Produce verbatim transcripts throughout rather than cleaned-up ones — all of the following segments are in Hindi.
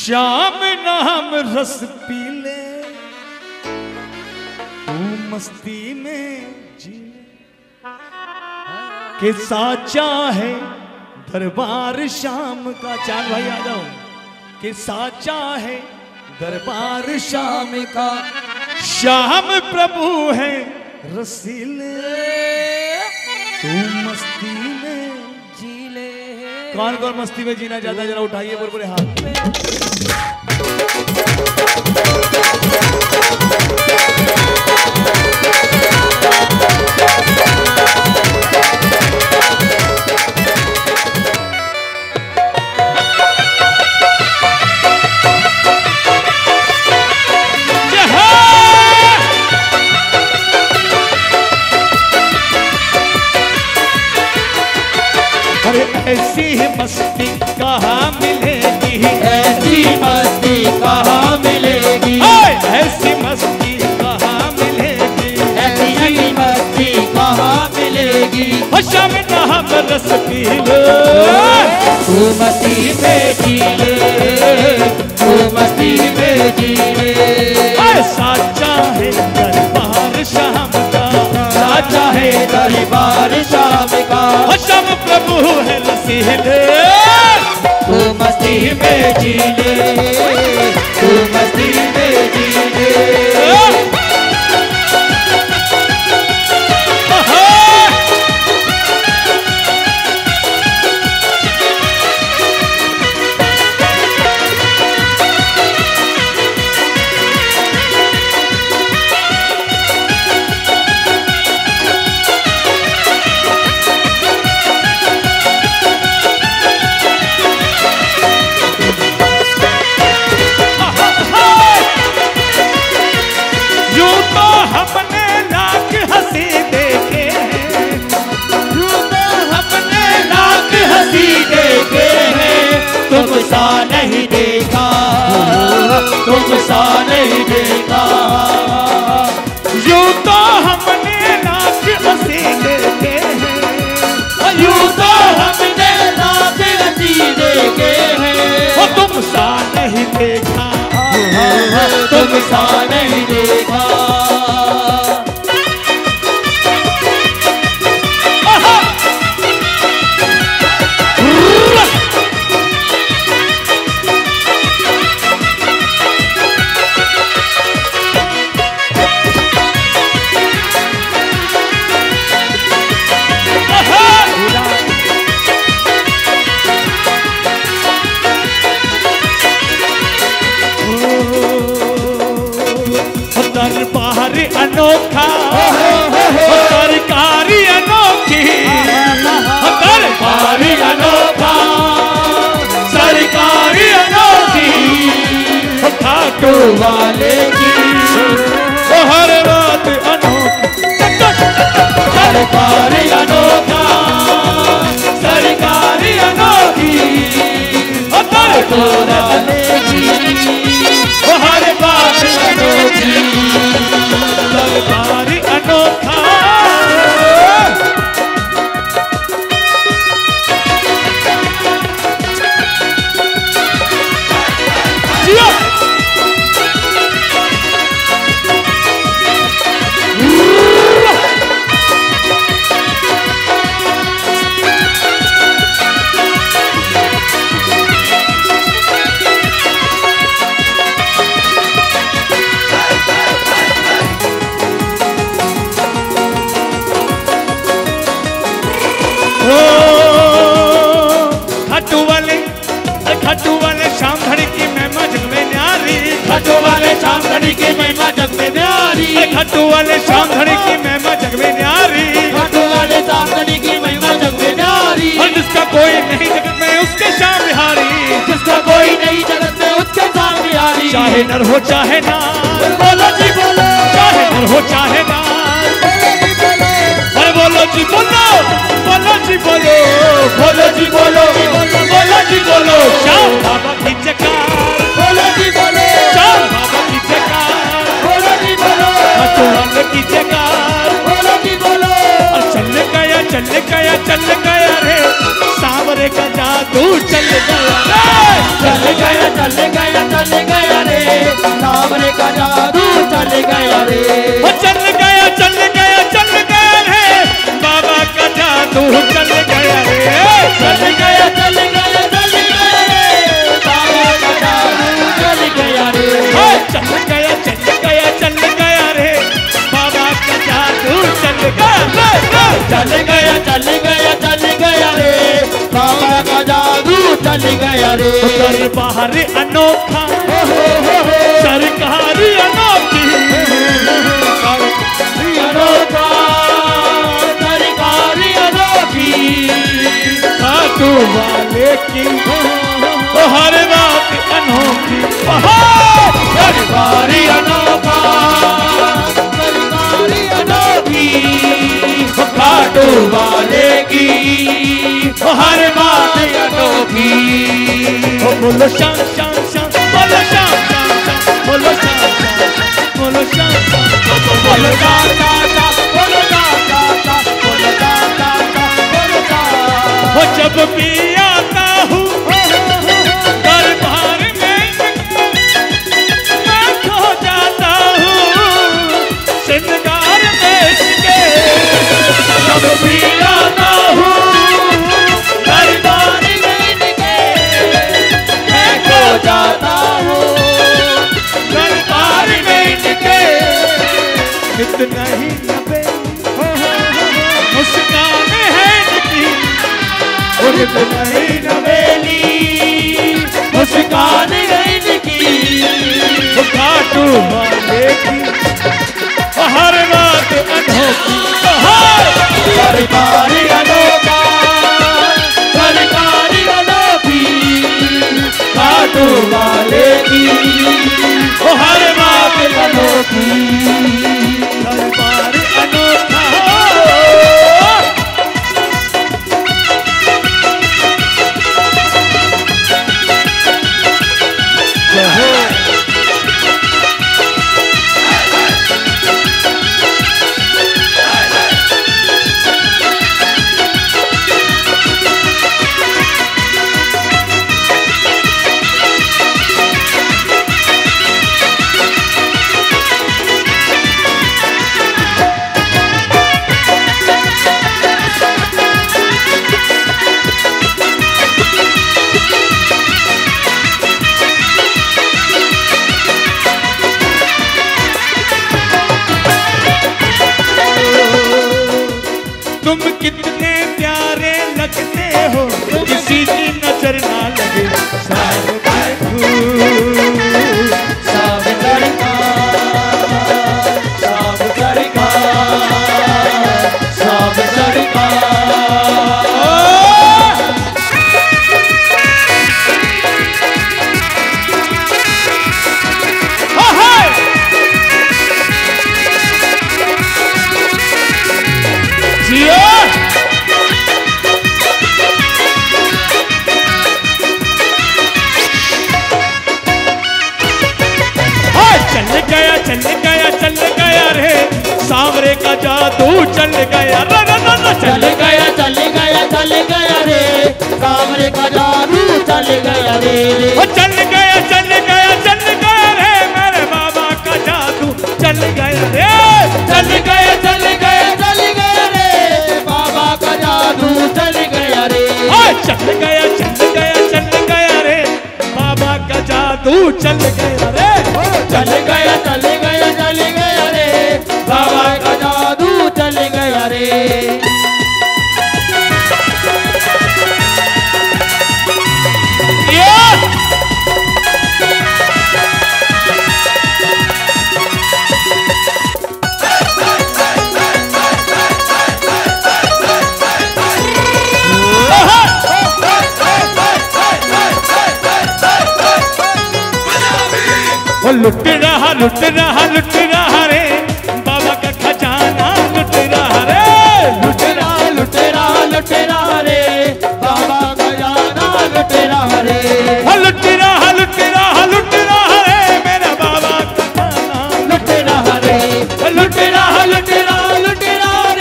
श्याम नाम रस पी ले, तू मस्ती में जी ले। के साचा है दरबार शाम का। चांद भाई आ जाओ। के साचा है दरबार शाम का, श्याम प्रभु है रसीले, तू मस्ती में जी ले। कौन कौन मस्ती में जीना चाहता है, जरा उठाइए बुरबुरे हाथ ऐसी मस्ती कहाँ मिलेगी, ऐसी मस्ती कहाँ मिलेगी, ऐसी मस्ती कहाँ मिलेगी, ऐसी मस्ती कहाँ मिलेगी। श्याम नाम रस पी ले, तू मस्ती में जी ले, तू मस्ती में जी ले। साचा है दरबार शाम का, साचा है दरबार शाम का, श्याम प्रभु है तू मस्ती में जी ले, तू मस्ती में जी ले। तरबाहरी अनोखा, तरकारी अनोखी, तरबाहरी अनोखा, सरकारी अनोखी, खाटू वाले की हर रात अनोखी। तरबाहरी अनोखा, सरकारी अनोखी, खाटू वाले की हर बात अनोखी। तरबाहरी अनोखा, खाटू वाले शाम घड़ी की महिमा जग में न्यारी, खाटू वाले शाम घड़ी की महिमा जग में न्यारी। और जिसका कोई नहीं जगत में उसके शाम बिहारी, जिसका कोई नहीं जगत में उसके शाम बिहारी। चाहे नर हो चाहे नार, बोलो जी बोलो, चाहे नर हो चाहे नार, बोलो जी बोलो, बोलो जी बोलो, बोलो जी बोलो, बोलो जी बोलो। श्याम बाबा की जयकार, बोलो जी बोलो, श्याम बाबा की जयकार, खाटू वाले की जयकार, बोलो जी बोलो। और चल गया चल गया चल गया रे सावरे का जादू, चल गया चल गया चल गया चल गया रे। तरबाहरी अनोखा सरकारी अनोखी अनोखा सरकारी अनोखी खाटू वाले की तो हर बात अनोखी तरबाहरी अनोखा सरकारी अनोखी खाटू वाले की हर बात अनोखी। बोलो शाम शाम शाम बोलो शाम शाम शाम बोलो शाम शाम बोलो शाम शाम बोलो शाम बोलो शाम बोलो शाम हो। जब भी आता हूँ दरबार में मैं खो जाता हूँ सिंगार में इसके। जब भी आता हूँ जाता हूँ दरबार में इनके। कितना ही नबे मुस्कान है इनकी कितना ही नबेली मुस्कान है इनकी खाटू वाले की हर बात अनोखी दरबार अनोखा खाटू वाले की ओ हर बात अनोखी दरबार अनोखा। कितने प्यारे लगते हो किसी की नजर ना लगे सावरे सावरे सावरे सावरे का जादू चल गया रा रा रा रा चल गया चल गया चल गया रे सावरे का जादू चल गया रे वो चल गया चल गया चल गया रे मेरे बाबा का जादू चल गया रे चल गया चल गया चल गया रे बाबा का जादू चल गया रे चल गया चल गया चल गया रे बाबा का जादू चल गया रे चल गया चल गया चल गया बाबा का जादू चल गया रे। लुट रहा लुट रहा लुट रहा रे लुटेरा हर लुटेरा हर लुटेरा हरे मेरा बाबा का खाना लुटेरा हरे लुटेरा हर लुटेरा लुटेरा हरे बाबा का खाना लुटेरा हरे लुटेरा हर लुटेरा हर लुटेरा हरे बाबा का खाना लुटेरा हरे लुटेरा हर लुटेरा लुटेरा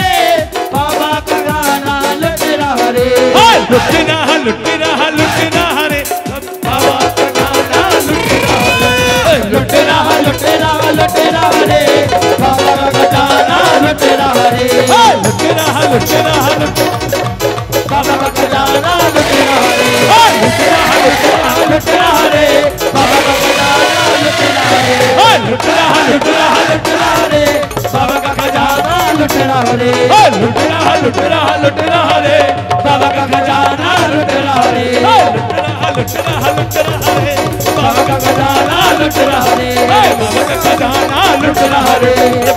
हरे बाबा का खाना लुटेरा हरे लुटेरा हर लुटेरा हर बाबा का खाना लुटेरा हरे लुटेरा हरे बाबा का खजाना लुटेरा हरे लुटेरा लुटेरा लुटेरा हरे बाबा का खजाना लुटेरा हरे लुटेरा लुटेरा लुटेरा हरे बाबा का खजाना लुटेरा हरे। लुट रहा है, बाबा का खजाना लुट रहा है, बाबा का खजाना लुट रहा है।